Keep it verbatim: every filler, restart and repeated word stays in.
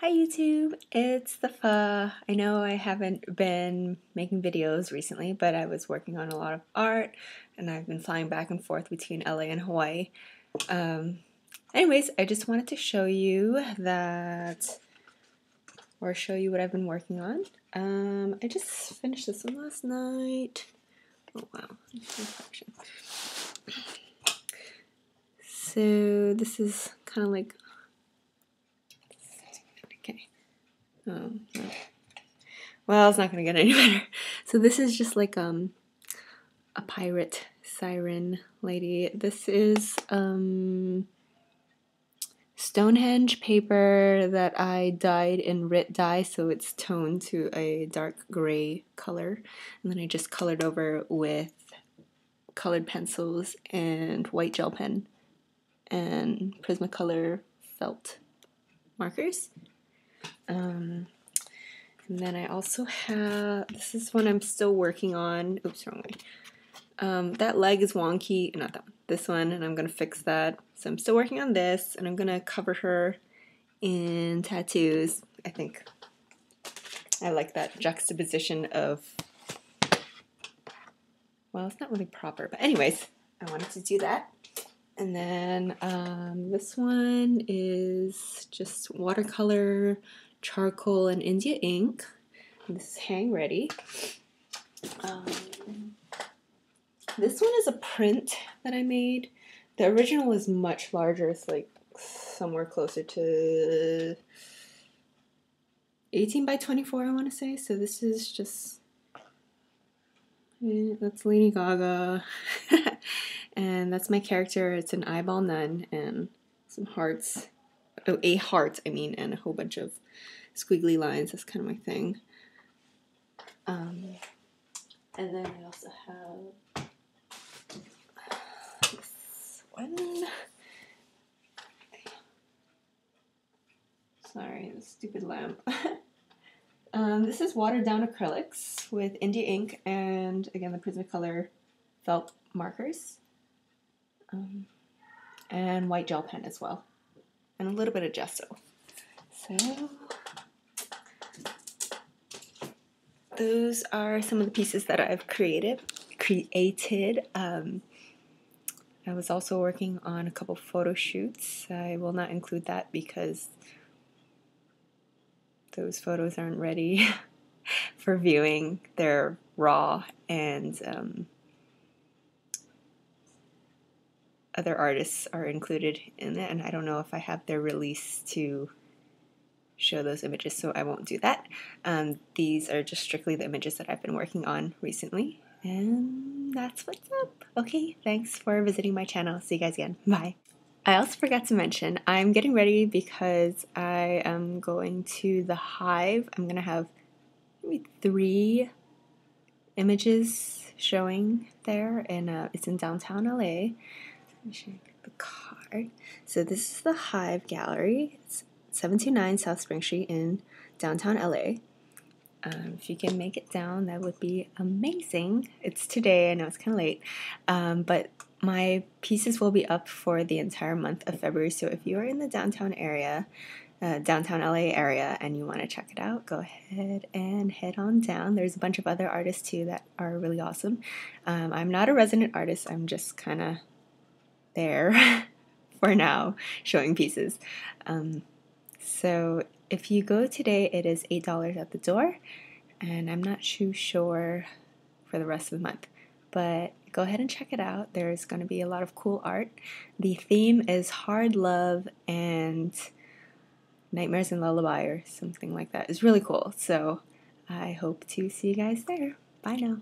Hi YouTube, it's the Pho. I know I haven't been making videos recently, but I was working on a lot of art and I've been flying back and forth between L A and Hawaii. Um, anyways, I just wanted to show you that, or show you what I've been working on. Um, I just finished this one last night. Oh wow, reflection. So this is kind of like Oh, no. Well, it's not going to get any better. So this is just like um, a pirate siren lady. This is um, Stonehenge paper that I dyed in Rit dye, so it's toned to a dark gray color. And then I just colored over with colored pencils and white gel pen and Prismacolor felt markers. Um, and then I also have, this is one I'm still working on, oops, wrong way, um, that leg is wonky, not that one, this one, and I'm going to fix that, so I'm still working on this, and I'm going to cover her in tattoos. I think I like that juxtaposition of, well, it's not really proper, but anyways, I wanted to do that. And then um, this one is just watercolor, charcoal, and India ink. And this is hang ready. Um, this one is a print that I made. The original is much larger. It's like somewhere closer to eighteen by twenty-four, I want to say. So this is just, yeah, that's Lenny Gaga. And that's my character. It's an eyeball nun and some hearts. Oh, a heart, I mean, and a whole bunch of squiggly lines. That's kind of my thing. Um, and then I also have this one. Sorry, this stupid lamp. um, this is watered down acrylics with India ink and, again, the Prismacolor felt markers. Um, and white gel pen as well, and a little bit of gesso. So those are some of the pieces that I've created. Created. Um, I was also working on a couple photo shoots. I will not include that because those photos aren't ready for viewing. They're raw and. Um, Other artists are included in it, and I don't know if I have their release to show those images, so I won't do that. Um, these are just strictly the images that I've been working on recently, and that's what's up. Okay, thanks for visiting my channel. See you guys again. Bye. I also forgot to mention, I'm getting ready because I am going to the Hive. I'm going to have maybe three images showing there, and uh, it's in downtown L A. The card. So this is the Hive Gallery. It's seven two nine South Spring Street in downtown L A. Um, if you can make it down, that would be amazing. It's today. I know it's kind of late, um, but my pieces will be up for the entire month of February. So if you are in the downtown area, uh, downtown L A area, and you want to check it out, go ahead and head on down. There's a bunch of other artists too that are really awesome. Um, I'm not a resident artist. I'm just kind of there for now, showing pieces. Um, so if you go today, it is eight dollars at the door, and I'm not too sure for the rest of the month, but go ahead and check it out. There's going to be a lot of cool art. The theme is hard love and nightmares and lullaby or something like that. It's really cool. So I hope to see you guys there. Bye now.